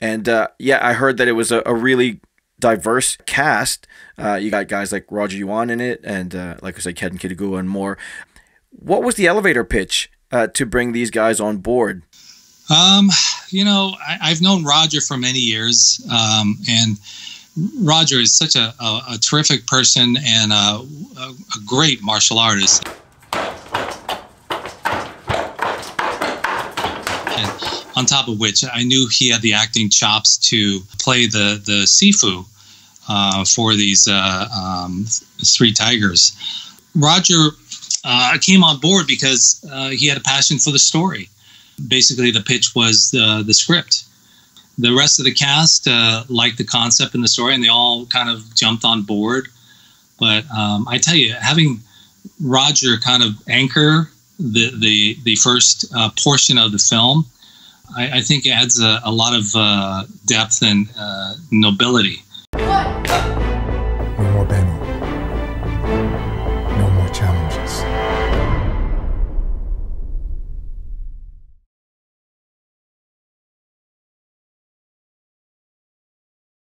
And yeah, I heard that it was a really diverse cast. You got guys like Roger Yuan in it, and like I said, Ken Kitagawa and more. What was the elevator pitch to bring these guys on board? You know, I've known Roger for many years, and Roger is such a terrific person and a great martial artist. On top of which, I knew he had the acting chops to play the Sifu for these three tigers. Roger came on board because he had a passion for the story. Basically, the pitch was the script. The rest of the cast liked the concept and the story, and they all kind of jumped on board. But I tell you, having Roger kind of anchor the first portion of the film, I think it adds a lot of depth and nobility. What?